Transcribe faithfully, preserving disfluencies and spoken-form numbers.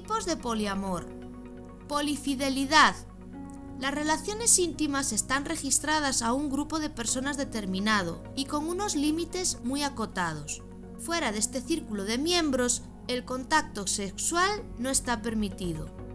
tipos de poliamor. Polifidelidad. Las relaciones íntimas están registradas a un grupo de personas determinado y con unos límites muy acotados. Fuera de este círculo de miembros, el contacto sexual no está permitido.